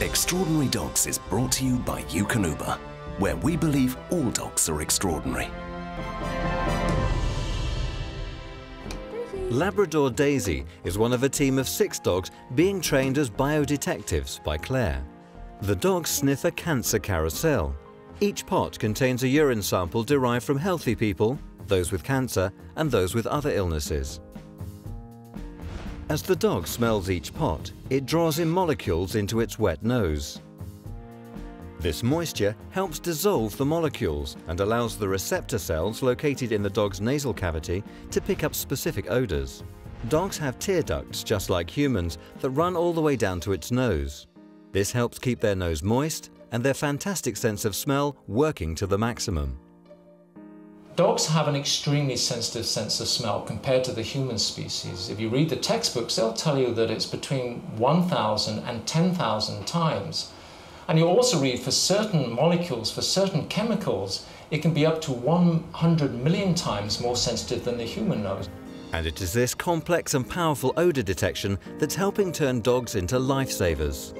Extraordinary Dogs is brought to you by Eukanuba, where we believe all dogs are extraordinary. Labrador Daisy is one of a team of 6 dogs being trained as biodetectives by Claire. The dogs sniff a cancer carousel. Each pot contains a urine sample derived from healthy people, those with cancer, and those with other illnesses. As the dog smells each pot, it draws in molecules into its wet nose. This moisture helps dissolve the molecules and allows the receptor cells located in the dog's nasal cavity to pick up specific odors. Dogs have tear ducts, just like humans, that run all the way down to its nose. This helps keep their nose moist and their fantastic sense of smell working to the maximum. Dogs have an extremely sensitive sense of smell compared to the human species. If you read the textbooks, they'll tell you that it's between 1,000 and 10,000 times. And you also read for certain molecules, for certain chemicals, it can be up to 100 million times more sensitive than the human nose. And it is this complex and powerful odor detection that's helping turn dogs into lifesavers.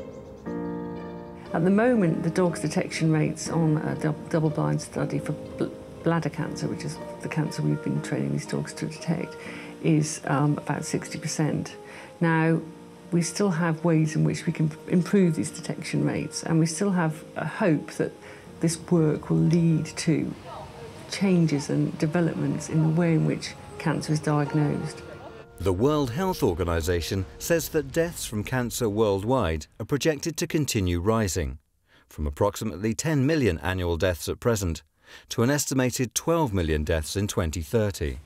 At the moment, the dog's detection rates on a double-blind study for bladder cancer, which is the cancer we've been training these dogs to detect, is about 60%. Now, we still have ways in which we can improve these detection rates, and we still have a hope that this work will lead to changes and developments in the way in which cancer is diagnosed. The World Health Organization says that deaths from cancer worldwide are projected to continue rising, from approximately 10 million annual deaths at present to an estimated 12 million deaths in 2030.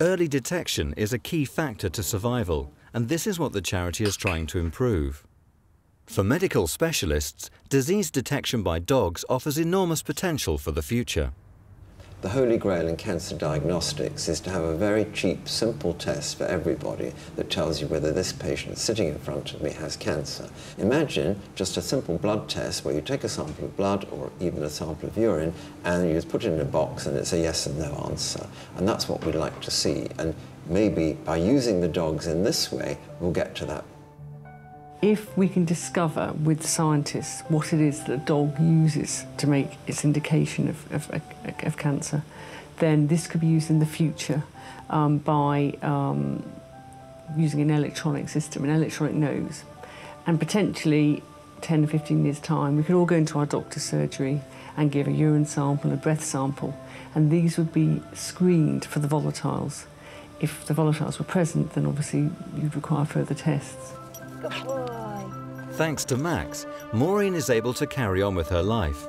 Early detection is a key factor to survival, and this is what the charity is trying to improve. For medical specialists, disease detection by dogs offers enormous potential for the future. The holy grail in cancer diagnostics is to have a very cheap, simple test for everybody that tells you whether this patient sitting in front of me has cancer. Imagine just a simple blood test where you take a sample of blood or even a sample of urine and you put it in a box and it's a yes and no answer. And that's what we'd like to see. And maybe by using the dogs in this way, we'll get to that. If we can discover with scientists what it is that a dog uses to make its indication of cancer, then this could be used in the future by using an electronic system, an electronic nose. And potentially, 10 or 15 years' time, we could all go into our doctor's surgery and give a urine sample, a breath sample, and these would be screened for the volatiles. If the volatiles were present, then obviously you'd require further tests. Thanks to Max, Maureen is able to carry on with her life.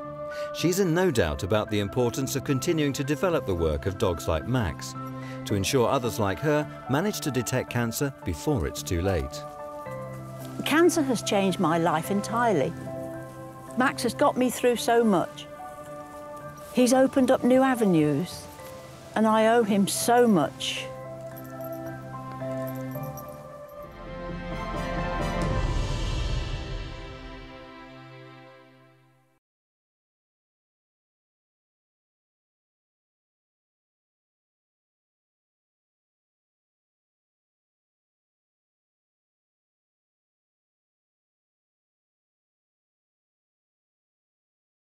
She's in no doubt about the importance of continuing to develop the work of dogs like Max, to ensure others like her manage to detect cancer before it's too late. Cancer has changed my life entirely. Max has got me through so much. He's opened up new avenues, and I owe him so much.